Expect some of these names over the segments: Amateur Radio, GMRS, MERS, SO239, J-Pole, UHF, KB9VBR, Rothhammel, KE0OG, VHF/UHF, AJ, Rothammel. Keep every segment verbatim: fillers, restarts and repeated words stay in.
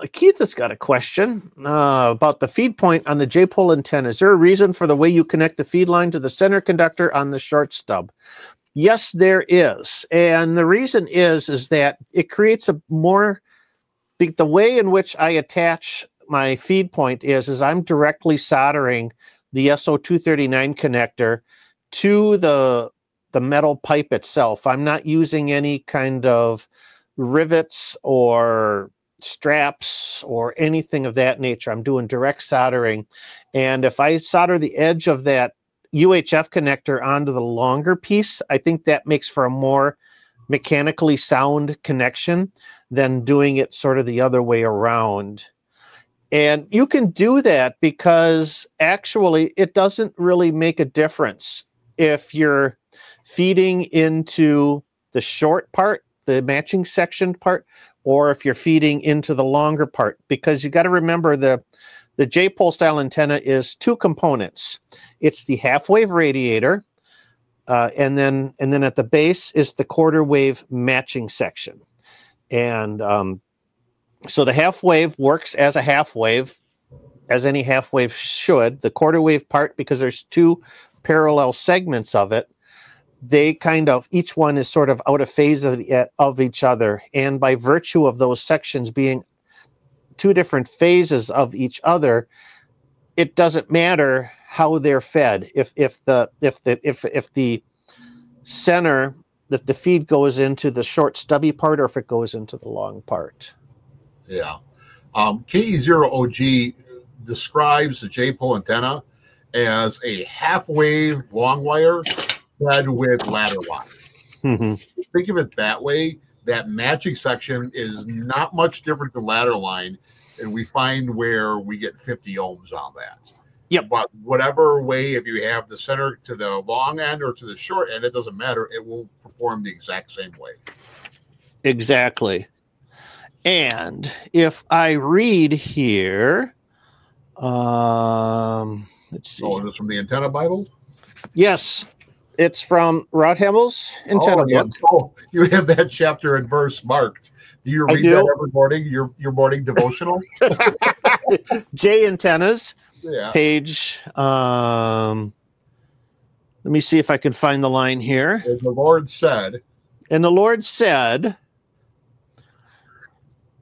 Uh, Keith has got a question uh, about the feed point on the J-Pole antenna. Is there a reason for the way you connect the feed line to the center conductor on the short stub? Yes, there is. And the reason is, is that it creates a more, the way in which I attach my feed point is, is I'm directly soldering the S O two thirty-nine connector to the, the metal pipe itself. I'm not using any kind of rivets or straps or anything of that nature. I'm doing direct soldering. And if I solder the edge of that U H F connector onto the longer piece, I think that makes for a more mechanically sound connection than doing it sort of the other way around. And you can do that because actually it doesn't really make a difference if you're feeding into the short part, the matching section part, or if you're feeding into the longer part, because you got to remember the the J-Pole style antenna is two components. It's the half wave radiator, uh, and then and then at the base is the quarter wave matching section. And um, so the half wave works as a half wave, as any half wave should. The quarter wave part, because there's two parallel segments of it, they kind of, each one is sort of out of phase of, of each other. And by virtue of those sections being two different phases of each other, it doesn't matter how they're fed. If, if the, if the, if, if the center, if the feed goes into the short stubby part, or if it goes into the long part. Yeah. Um, K E zero O G describes the J-Pole antenna as a half wave long wire fed with ladder wire. Mm-hmm. Think of it that way. That matching section is not much different than ladder line, and we find where we get fifty ohms on that. Yep. But whatever way, if you have the center to the long end or to the short end, it doesn't matter. It will perform the exact same way. Exactly. And if I read here, um, let's see. Oh, is this from the Antenna Bible? Yes. It's from Rothhammel's antenna oh, yeah. book. Oh, you have that chapter and verse marked. Do you read do. that every morning? Your your morning devotional. J antennas, yeah. page. Um, let me see if I can find the line here. And the Lord said. And the Lord said.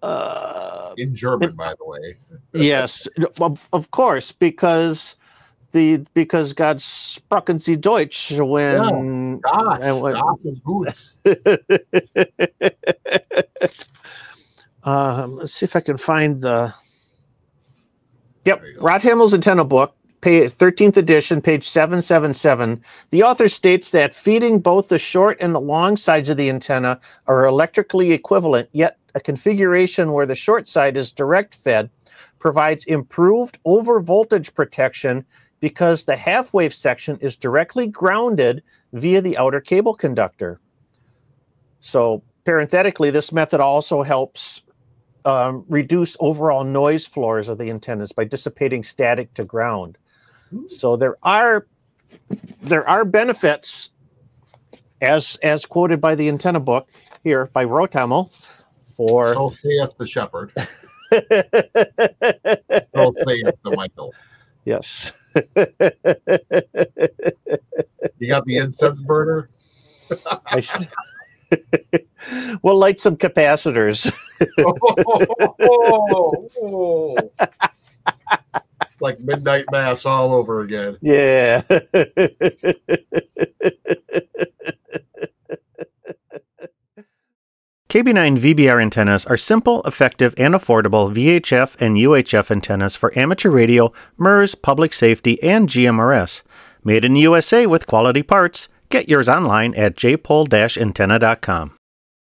Uh, in German, and, by the way. Yes, of, of course, because. The, because God sprachen sie Deutsch when, yeah, das, when das ist gut. um, let's see if I can find the. Yep, Rothammel's antenna book, page thirteenth edition, page seven seventy-seven. The author states that feeding both the short and the long sides of the antenna are electrically equivalent, yet a configuration where the short side is direct fed provides improved over voltage protection, because the half-wave section is directly grounded via the outer cable conductor. So parenthetically, this method also helps um, reduce overall noise floors of the antennas by dissipating static to ground. So there are there are benefits, as as quoted by the antenna book here by Rothammel, for so saith the shepherd. So saith the Michael. Yes. You got the incense burner? I should. We'll light some capacitors. oh, oh, oh. It's like midnight mass all over again. Yeah. K B nine V B R antennas are simple, effective, and affordable V H F and U H F antennas for amateur radio, MERS, public safety, and G M R S. Made in the U S A with quality parts. Get yours online at J pole dash antenna dot com.